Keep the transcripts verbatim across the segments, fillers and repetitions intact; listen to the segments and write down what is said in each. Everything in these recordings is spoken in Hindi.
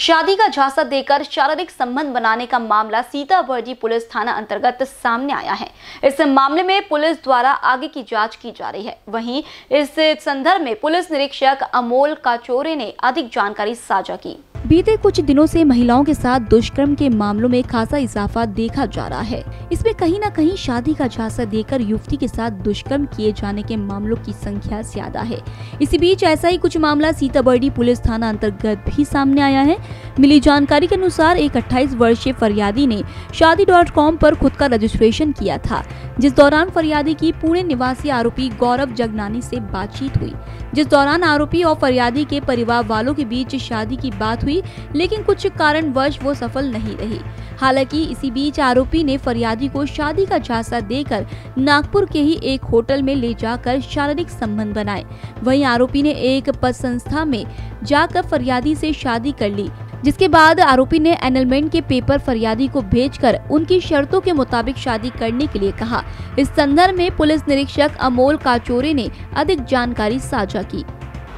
शादी का झांसा देकर शारीरिक संबंध बनाने का मामला सीताबर्डी पुलिस थाना अंतर्गत सामने आया है। इस मामले में पुलिस द्वारा आगे की जांच की जा रही है। वहीं इस संदर्भ में पुलिस निरीक्षक अमोल काचोरे ने अधिक जानकारी साझा की। बीते कुछ दिनों से महिलाओं के साथ दुष्कर्म के मामलों में खासा इजाफा देखा जा रहा है। इसमें कहीं न कहीं शादी का झांसा देकर युवती के साथ दुष्कर्म किए जाने के मामलों की संख्या ज्यादा है। इसी बीच ऐसा ही कुछ मामला सीताबर्डी पुलिस थाना अंतर्गत भी सामने आया है। मिली जानकारी के अनुसार एक अट्ठाईस वर्षीय फरियादी ने शादी डॉट कॉम पर खुद का रजिस्ट्रेशन किया था, जिस दौरान फरियादी की पुणे निवासी आरोपी गौरव जगनानी से बातचीत हुई, जिस दौरान आरोपी और फरियादी के परिवार वालों के बीच शादी की बात हुई, लेकिन कुछ कारणवश वो सफल नहीं रही। हालांकि इसी बीच आरोपी ने फरियादी को शादी का झांसा देकर नागपुर के ही एक होटल में ले जाकर शारीरिक संबंध बनाए। वहीं आरोपी ने एक पद संस्था में जाकर फरियादी से शादी कर ली, जिसके बाद आरोपी ने एनलमेंट के पेपर फरियादी को भेजकर उनकी शर्तों के मुताबिक शादी करने के लिए कहा। इस संदर्भ में पुलिस निरीक्षक अमोल काचोरे ने अधिक जानकारी साझा की।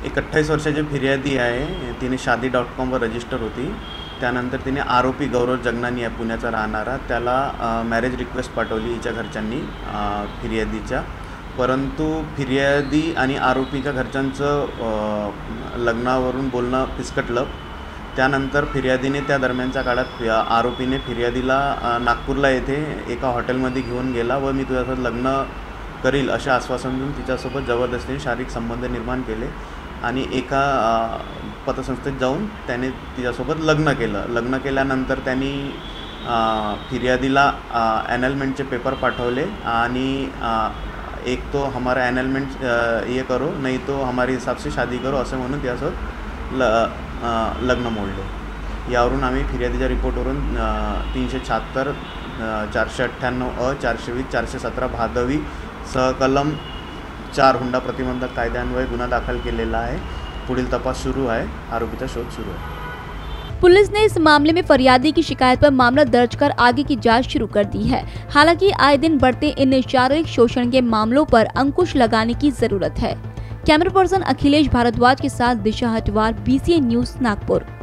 एक अठ्ठाईस वर्षाची फिर्यादी आहे, तिने शादी डॉट कॉम वर रजिस्टर होती। त्यानंतर तिने आरोपी गौरव जगनानी आहे, पुण्याचा राहणारा, त्याला मॅरेज रिक्वेस्ट पाठवली हिच्या घरच्यांनी फिर्यादीच्या। परंतु फिर्यादी आणि आरोपीच्या घरच्यांचं लग्नावरून बोलणं फिसकटलं। त्यानंतर फिर्यादीने त्या दरम्यानच्या काळात आरोपीने फिर्यादीला नागपूरला येथे एका हॉटेलमध्ये घेऊन गेला व मी तुझ्यासोबत लग्न करील असे आश्वासन देऊन तिच्यासोबत जबरदस्तीने शारीरिक संबंध निर्माण केले आणि एका पतसंस्थेत जाऊन त्याने तिच्यासोबत लग्न केलं। लग्न केल्यानंतर त्यांनी फिर्यादीला ॲनलमेंटचे पेपर पाठवले आणि एक तो हमारा ॲनलमेंट ये करो नाही तो हमारे हिसाब से शादी करो असं म्हणून तिच्यासोबत ल लग्न मोडले। यावरून आम्ही फिर्यादीच्या रिपोर्टवरून तीनशे शहात्तर चारशे अठ्ठ्याण्णव अ चारशे वीस चारशे सतरा भादवी सहकलम चार हुंडा प्रतिबंधक कायद्यान्वये गुन्हा दाखल केलेला आहे। पुढील तपास सुरू आहे, आरोपीचा शोध सुरू आहे। पुलिस ने इस मामले में फरियादी की शिकायत पर मामला दर्ज कर आगे की जांच शुरू कर दी है। हालांकि आए दिन बढ़ते इन शारीरिक शोषण के मामलों पर अंकुश लगाने की जरूरत है। कैमरा पर्सन अखिलेश भारद्वाज के साथ Disha Hatwar, B C N news, Nagpur.